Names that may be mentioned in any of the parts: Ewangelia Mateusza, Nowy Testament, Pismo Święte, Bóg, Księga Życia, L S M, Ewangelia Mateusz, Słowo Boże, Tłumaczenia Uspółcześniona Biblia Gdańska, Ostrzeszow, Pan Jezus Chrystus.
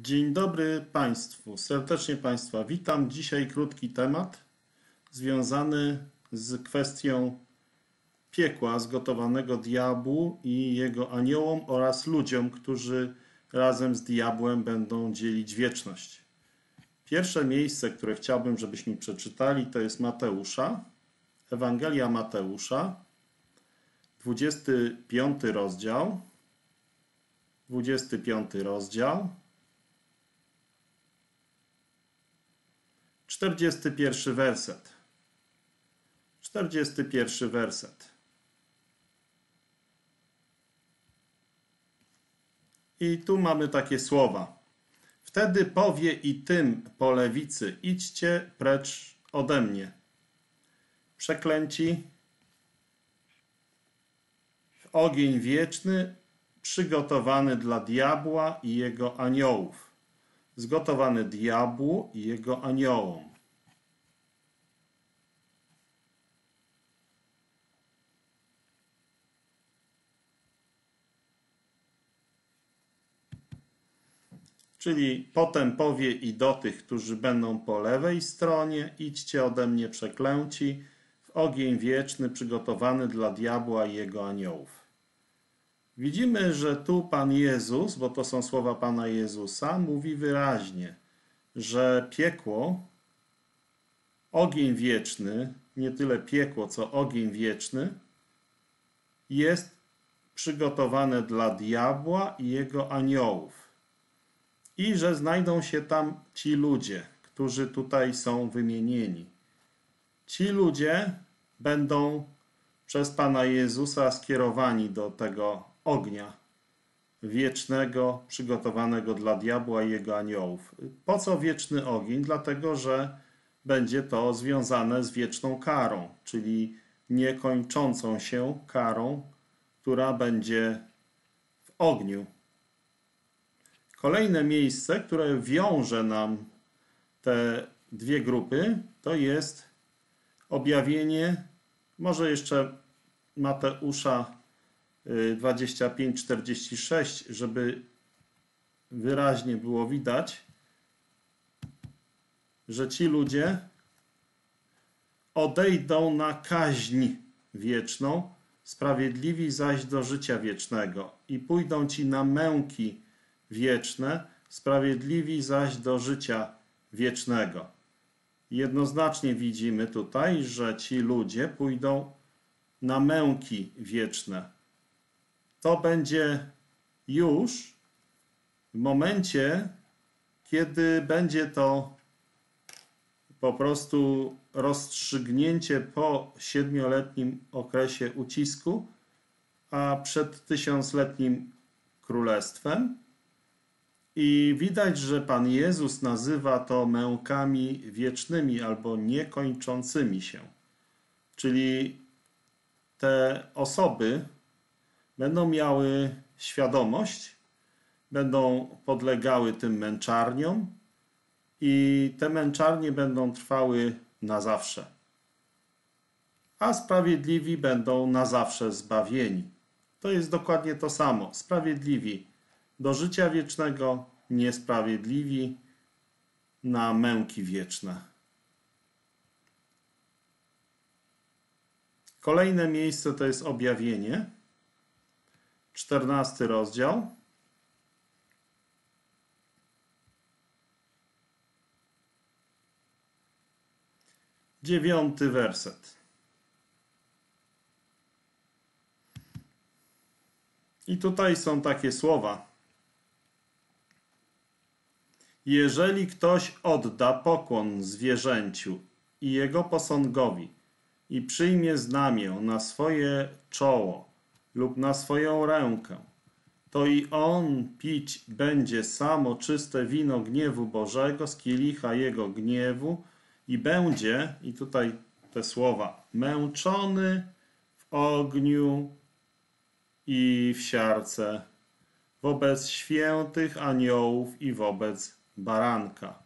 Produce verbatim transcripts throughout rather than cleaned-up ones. Dzień dobry Państwu, serdecznie Państwa witam. Dzisiaj krótki temat związany z kwestią piekła zgotowanego diabłu i jego aniołom oraz ludziom, którzy razem z diabłem będą dzielić wieczność. Pierwsze miejsce, które chciałbym, żebyśmy przeczytali, to jest Mateusza, Ewangelia Mateusza, dwudziesty piąty rozdział, dwudziesty piąty rozdział, czterdziesty pierwszy werset. czterdziesty pierwszy werset. I tu mamy takie słowa. Wtedy powie i tym po lewicy: idźcie precz ode mnie, przeklęci, w ogień wieczny przygotowany dla diabła i jego aniołów. Zgotowany diabłu i jego aniołom. Czyli potem powie i do tych, którzy będą po lewej stronie: idźcie ode mnie przeklęci, w ogień wieczny przygotowany dla diabła i jego aniołów. Widzimy, że tu Pan Jezus, bo to są słowa Pana Jezusa, mówi wyraźnie, że piekło, ogień wieczny, nie tyle piekło, co ogień wieczny, jest przygotowane dla diabła i jego aniołów. I że znajdą się tam ci ludzie, którzy tutaj są wymienieni. Ci ludzie będą przez Pana Jezusa skierowani do tego ognia wiecznego, przygotowanego dla diabła i jego aniołów. Po co wieczny ogień? Dlatego, że będzie to związane z wieczną karą, czyli niekończącą się karą, która będzie w ogniu. Kolejne miejsce, które wiąże nam te dwie grupy, to jest objawienie, może jeszcze Mateusza dwudziesty piąty, czterdziesty szósty, żeby wyraźnie było widać, że ci ludzie odejdą na kaźń wieczną, sprawiedliwi zaś do życia wiecznego, i pójdą ci na męki wieczne, sprawiedliwi zaś do życia wiecznego. Jednoznacznie widzimy tutaj, że ci ludzie pójdą na męki wieczne. To będzie już w momencie, kiedy będzie to po prostu rozstrzygnięcie po siedmioletnim okresie ucisku, a przed tysiącletnim królestwem. I widać, że Pan Jezus nazywa to mękami wiecznymi albo niekończącymi się. Czyli te osoby będą miały świadomość, będą podlegały tym męczarniom i te męczarnie będą trwały na zawsze. A sprawiedliwi będą na zawsze zbawieni. To jest dokładnie to samo. Sprawiedliwi do życia wiecznego, niesprawiedliwi na męki wieczne. Kolejne miejsce to jest objawienie. czternasty rozdział. dziewiąty werset. I tutaj są takie słowa. Jeżeli ktoś odda pokłon zwierzęciu i jego posągowi i przyjmie znamię na swoje czoło lub na swoją rękę, to i on pić będzie samo czyste wino gniewu Bożego z kielicha jego gniewu i będzie, i tutaj te słowa, męczony w ogniu i w siarce wobec świętych aniołów i wobec baranka.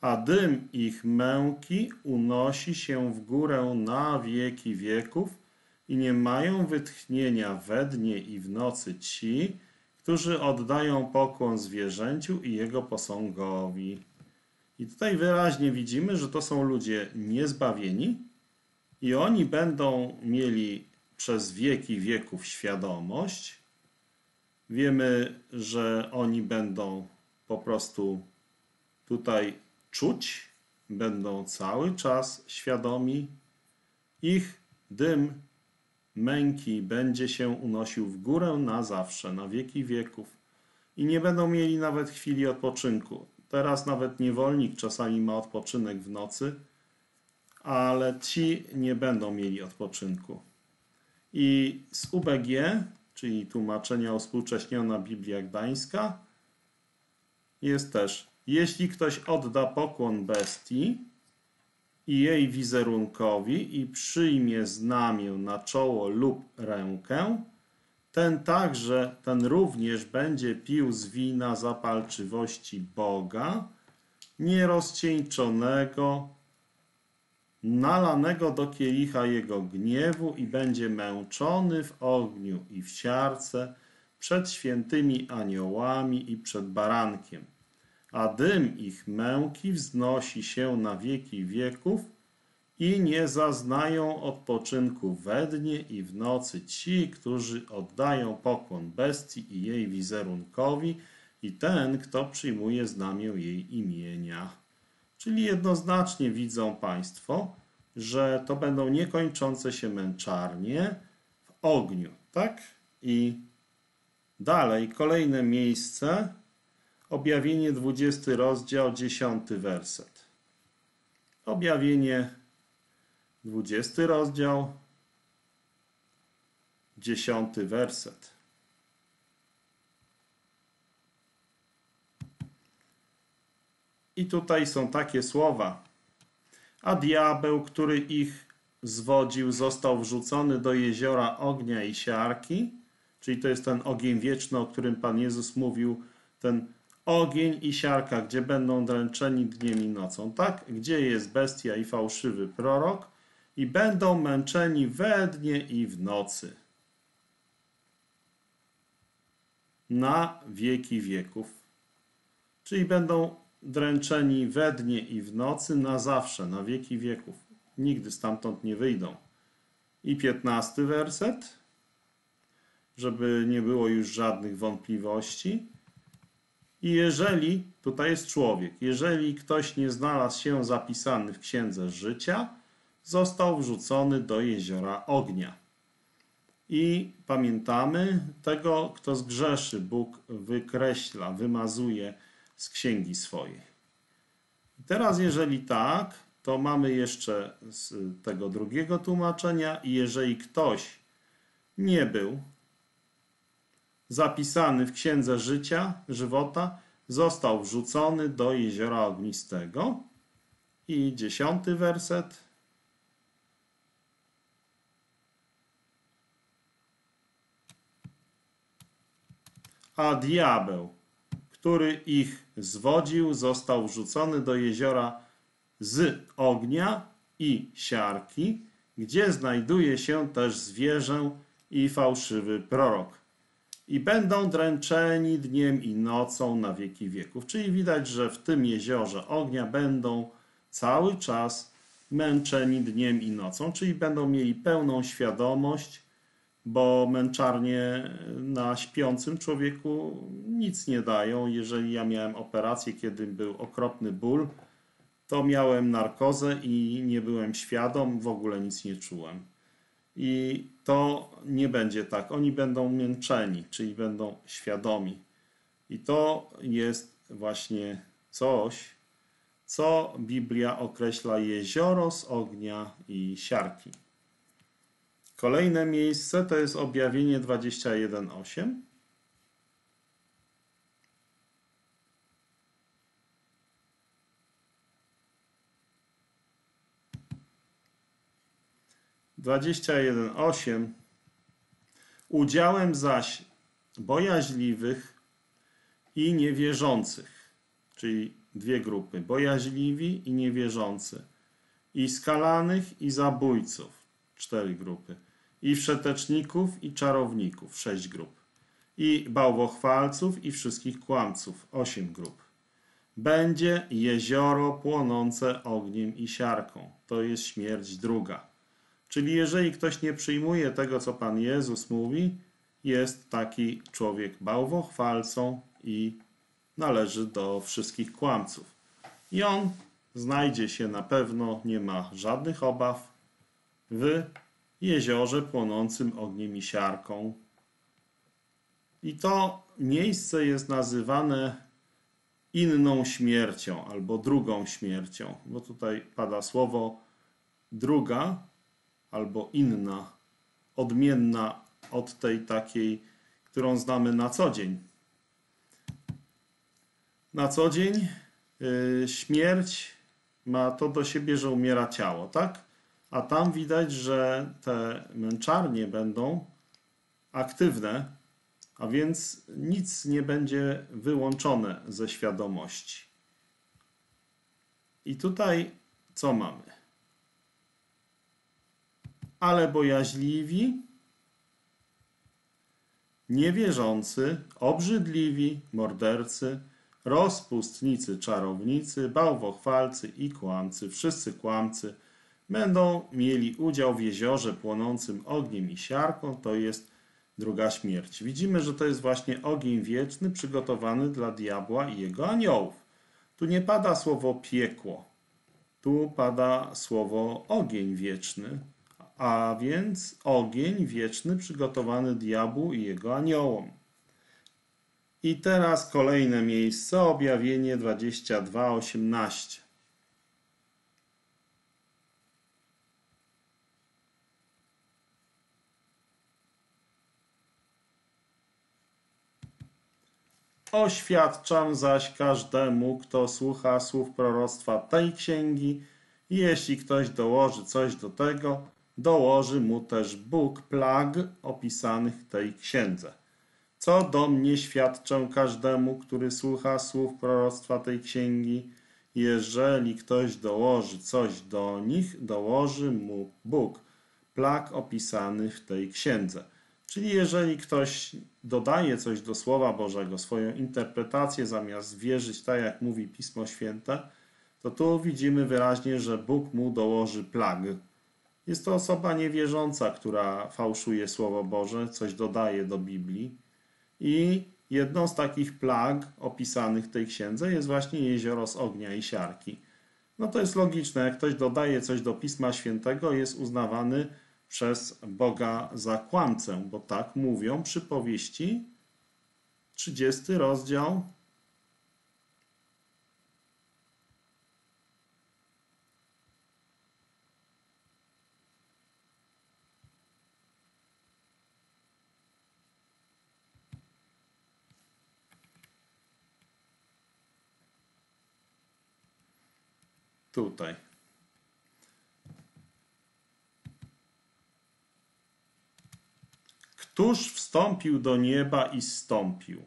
A dym ich męki unosi się w górę na wieki wieków, i nie mają wytchnienia we dnie i w nocy ci, którzy oddają pokłon zwierzęciu i jego posągowi. I tutaj wyraźnie widzimy, że to są ludzie niezbawieni i oni będą mieli przez wieki wieków świadomość. Wiemy, że oni będą po prostu tutaj czuć, będą cały czas świadomi. Ich dym męki będzie się unosił w górę na zawsze, na wieki wieków. I nie będą mieli nawet chwili odpoczynku. Teraz nawet niewolnik czasami ma odpoczynek w nocy, ale ci nie będą mieli odpoczynku. I z U B G, czyli Tłumaczenia Uspółcześniona Biblia Gdańska, jest też: jeśli ktoś odda pokłon bestii i jej wizerunkowi i przyjmie znamię na czoło lub rękę, ten także, ten również będzie pił z wina zapalczywości Boga, nierozcieńczonego, nalanego do kielicha jego gniewu i będzie męczony w ogniu i w siarce przed świętymi aniołami i przed barankiem. A dym ich męki wznosi się na wieki wieków i nie zaznają odpoczynku we dnie i w nocy ci, którzy oddają pokłon bestii i jej wizerunkowi i ten, kto przyjmuje znamię jej imienia. Czyli jednoznacznie widzą Państwo, że to będą niekończące się męczarnie w ogniu, tak? I dalej, kolejne miejsce, Objawienie dwudziesty rozdział, dziesiąty werset. Objawienie dwudziesty rozdział, dziesiąty werset. I tutaj są takie słowa: a diabeł, który ich zwodził, został wrzucony do jeziora ognia i siarki, czyli to jest ten ogień wieczny, o którym Pan Jezus mówił, ten ogień i siarka, gdzie będą dręczeni dniem i nocą, tak? Gdzie jest bestia i fałszywy prorok i będą męczeni we dnie i w nocy. Na wieki wieków. Czyli będą dręczeni we dnie i w nocy na zawsze, na wieki wieków. Nigdy stamtąd nie wyjdą. I piętnasty werset, żeby nie było już żadnych wątpliwości. I jeżeli, tutaj jest człowiek, jeżeli ktoś nie znalazł się zapisany w Księdze Życia, został wrzucony do jeziora ognia. I pamiętamy, tego, kto zgrzeszy, Bóg wykreśla, wymazuje z księgi swojej. Teraz jeżeli tak, to mamy jeszcze z tego drugiego tłumaczenia: i jeżeli ktoś nie był zapisany w Księdze Życia, żywota, został wrzucony do jeziora ognistego. I dziesiąty werset. A diabeł, który ich zwodził, został wrzucony do jeziora z ognia i siarki, gdzie znajduje się też zwierzę i fałszywy prorok. I będą dręczeni dniem i nocą na wieki wieków. Czyli widać, że w tym jeziorze ognia będą cały czas męczeni dniem i nocą, czyli będą mieli pełną świadomość, bo męczarnie na śpiącym człowieku nic nie dają. Jeżeli ja miałem operację, kiedy był okropny ból, to miałem narkozę i nie byłem świadom, w ogóle nic nie czułem. I to nie będzie tak. Oni będą męczeni, czyli będą świadomi. I to jest właśnie coś, co Biblia określa: jezioro z ognia i siarki. Kolejne miejsce to jest Objawienie dwudziesty pierwszy, ósmy. dwudziesty pierwszy, ósmy. Udziałem zaś bojaźliwych i niewierzących, czyli dwie grupy, bojaźliwi i niewierzący, i skalanych i zabójców, cztery grupy, i wszeteczników i czarowników, sześć grup, i bałwochwalców i wszystkich kłamców. Osiem grup. Będzie jezioro płonące ogniem i siarką. To jest śmierć druga. Czyli jeżeli ktoś nie przyjmuje tego, co Pan Jezus mówi, jest taki człowiek bałwochwalcą i należy do wszystkich kłamców. I on znajdzie się na pewno, nie ma żadnych obaw, w jeziorze płonącym ogniem i siarką. I to miejsce jest nazywane inną śmiercią albo drugą śmiercią, bo tutaj pada słowo druga albo inna, odmienna od tej takiej, którą znamy na co dzień. Na co dzień yy, śmierć ma to do siebie, że umiera ciało, tak? A tam widać, że te męczarnie będą aktywne, a więc nic nie będzie wyłączone ze świadomości. I tutaj co mamy? Ale bojaźliwi, niewierzący, obrzydliwi, mordercy, rozpustnicy, czarownicy, bałwochwalcy i kłamcy, wszyscy kłamcy, będą mieli udział w jeziorze płonącym ogniem i siarką, to jest druga śmierć. Widzimy, że to jest właśnie ogień wieczny przygotowany dla diabła i jego aniołów. Tu nie pada słowo piekło, tu pada słowo ogień wieczny, a więc ogień wieczny przygotowany diabłu i jego aniołom. I teraz kolejne miejsce, objawienie dwadzieścia dwa, osiemnaście. Oświadczam zaś każdemu, kto słucha słów proroctwa tej księgi, jeśli ktoś dołoży coś do tego, dołoży mu też Bóg plag opisanych w tej księdze. Co do mnie świadczę każdemu, który słucha słów proroctwa tej księgi, jeżeli ktoś dołoży coś do nich, dołoży mu Bóg plag opisanych w tej księdze. Czyli jeżeli ktoś dodaje coś do Słowa Bożego, swoją interpretację zamiast wierzyć tak, jak mówi Pismo Święte, to tu widzimy wyraźnie, że Bóg mu dołoży plag. Jest to osoba niewierząca, która fałszuje Słowo Boże, coś dodaje do Biblii. I jedną z takich plag opisanych w tej księdze jest właśnie jezioro z ognia i siarki. No to jest logiczne, jak ktoś dodaje coś do Pisma Świętego, jest uznawany przez Boga za kłamcę, bo tak mówią przypowieści, trzydziesty rozdział. Tutaj. Któż wstąpił do nieba i zstąpił?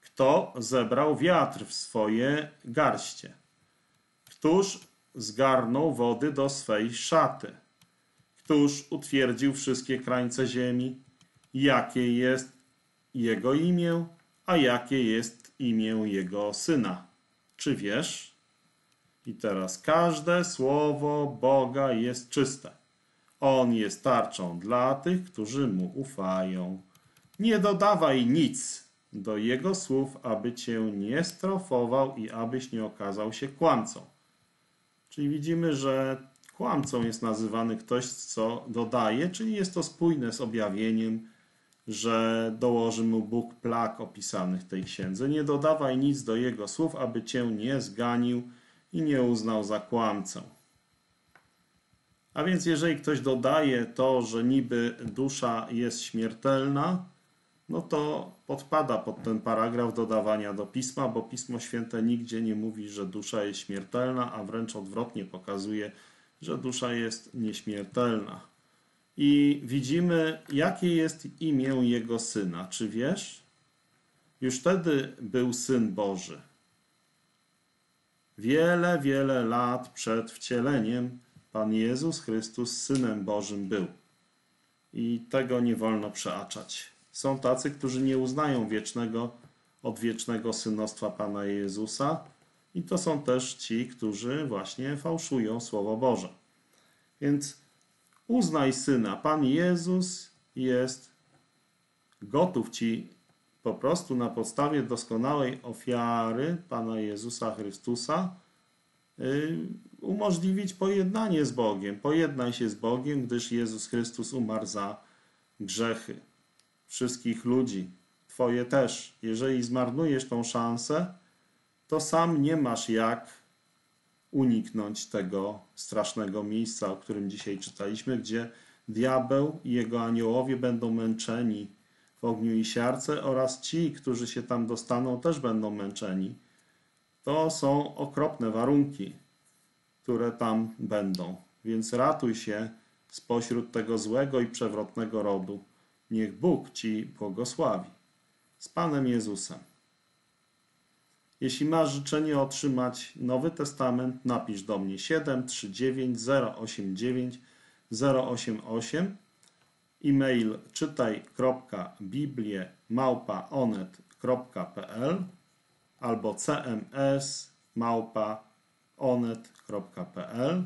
Kto zebrał wiatr w swoje garście? Któż zgarnął wody do swej szaty? Któż utwierdził wszystkie krańce ziemi? Jakie jest jego imię, a jakie jest imię jego syna? Czy wiesz? I teraz każde słowo Boga jest czyste. On jest tarczą dla tych, którzy mu ufają. Nie dodawaj nic do jego słów, aby cię nie strofował i abyś nie okazał się kłamcą. Czyli widzimy, że kłamcą jest nazywany ktoś, co dodaje, czyli jest to spójne z objawieniem, że dołoży mu Bóg plag opisanych w tej księdze. Nie dodawaj nic do jego słów, aby cię nie zganił i nie uznał za kłamcę. A więc jeżeli ktoś dodaje to, że niby dusza jest śmiertelna, no to podpada pod ten paragraf dodawania do Pisma, bo Pismo Święte nigdzie nie mówi, że dusza jest śmiertelna, a wręcz odwrotnie pokazuje, że dusza jest nieśmiertelna. I widzimy, jakie jest imię jego syna. Czy wiesz? Już wtedy był Syn Boży. Wiele, wiele lat przed wcieleniem Pan Jezus Chrystus Synem Bożym był. I tego nie wolno przeaczać. Są tacy, którzy nie uznają wiecznego, odwiecznego synostwa Pana Jezusa i to są też ci, którzy właśnie fałszują Słowo Boże. Więc uznaj Syna. Pan Jezus jest gotów ci po prostu na podstawie doskonałej ofiary Pana Jezusa Chrystusa umożliwić pojednanie z Bogiem. Pojednaj się z Bogiem, gdyż Jezus Chrystus umarł za grzechy wszystkich ludzi. Twoje też. Jeżeli zmarnujesz tą szansę, to sam nie masz jak uniknąć tego strasznego miejsca, o którym dzisiaj czytaliśmy, gdzie diabeł i jego aniołowie będą męczeni w ogniu i siarce oraz ci, którzy się tam dostaną, też będą męczeni. To są okropne warunki, które tam będą. Więc ratuj się spośród tego złego i przewrotnego rodu. Niech Bóg ci błogosławi. Z Panem Jezusem. Jeśli masz życzenie otrzymać Nowy Testament, napisz do mnie siedem trzy dziewięć zero osiem dziewięć zero osiem osiem, e-mail czytaj kropka biblię małpa onet kropka pl albo cms małpa onet kropka pl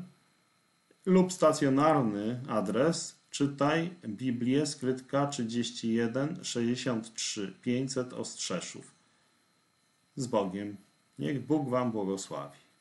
lub stacjonarny adres czytaj Biblię skrytka trzydzieści jeden sześćdziesiąt trzy pięćset Ostrzeszów. Z Bogiem. Niech Bóg wam błogosławi.